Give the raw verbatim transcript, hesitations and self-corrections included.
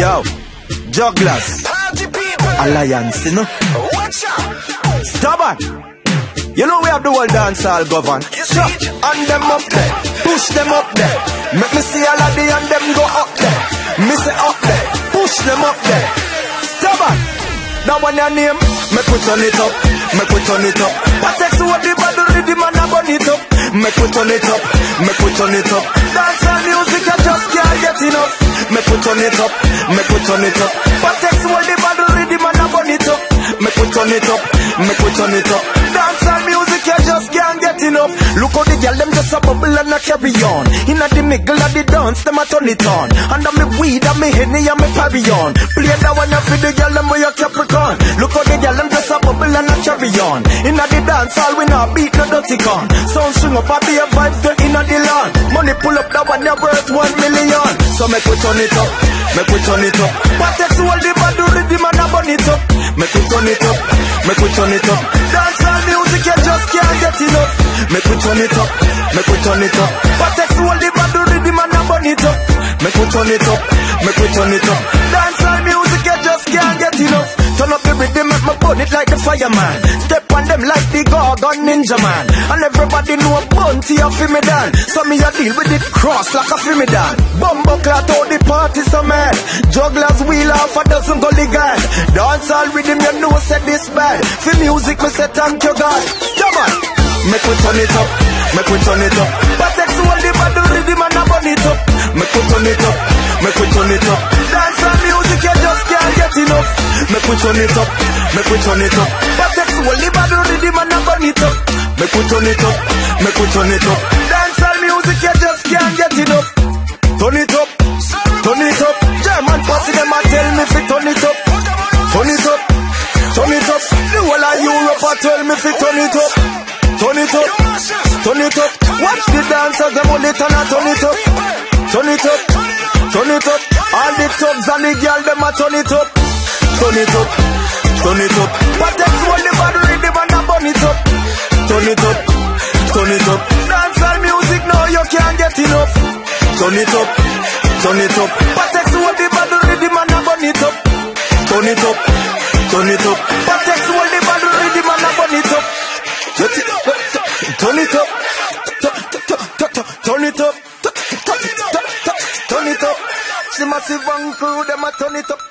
Yo, jugglers, alliance, you know. Watch out. Stubborn. You know we have the world dancehall govern. Shut and them up there, push them up there. Make me see a laddie and them go up there. Miss it up there, push them up there. Stubborn. That one your name. Make we turn it up, make we turn it up. Patexx what the battle rhythm and a burn it up. Make we turn it up, make we turn it up. Dancehall music I just can't get enough. Make we turn it up, make we turn it up. Patexx what the battle rhythm and a burn it up. Make we turn it up, make we turn it up. Dancehall music I just can't get enough. Look how the girl them just a bubble and a carry on. Inna the middle of the dance them a turn it on. And a me weed and me henny and me parry on. Play that one and feed the girl them with your Capricorn. Look how the girl them just a bubble and a carry on. Inna the dancehall we not beat no dirty con. Sound string up at the vibes the inna the lawn. Money pull up that one you worth one million. So make we turn it up, make we turn it up. Patexx hold the bad rhythm and a burn it up. Make we turn it up, make we turn it up. Dancehall music you just can't get enough. Make we turn it up, make we turn it up. Patexx hold the bad rhythm and a burn it up. Make we turn it up, make we turn it up. Dancehall music you just can't get enough. Turn up the rhythm, make me burn it like a fireman. Step on them like the Gorgon Ninja Man. And everybody know a bounty of me down. So me a deal with it cross like a fimidan. Bumbo clat all the party so mad. Jugglers wheel off a dozen gully guys. Dance all rhythm you know said this bad. For music me say thank you God. Come on, make we turn it up, make we turn it up. Patexx hold the bad rhythm and a burn it up. Make we turn it up, make we turn it up. Dance all music you just can't get enough. Make we turn it up, make we turn it up. Patexx hold the bad rhythm and a burn it up. Make we turn it up, make we turn it up. Dancehall music you just can't get enough. Turn it up, turn it up. German posse them a tell me fi turn it up. Turn it up, turn it up. The whole of Europe a tell me fi turn it up. Turn it up, turn it up. Watch the dancers them only turn and turn it up. Turn it up, turn it up. All the tubs and the girl them a turn it up. Turn it up, turn it up. Patexx hold the bad rhythm and a burn it up. Turn it up, turn it up. Dancehall music now you can't get enough. Turn it up, turn it up. Patexx hold the bad rhythm and a burn it up. Turn it up, turn it up. Patexx hold the bad rhythm and a burn it up. Turn it up, turn it up, turn it up. The massive one crew them a turn it up.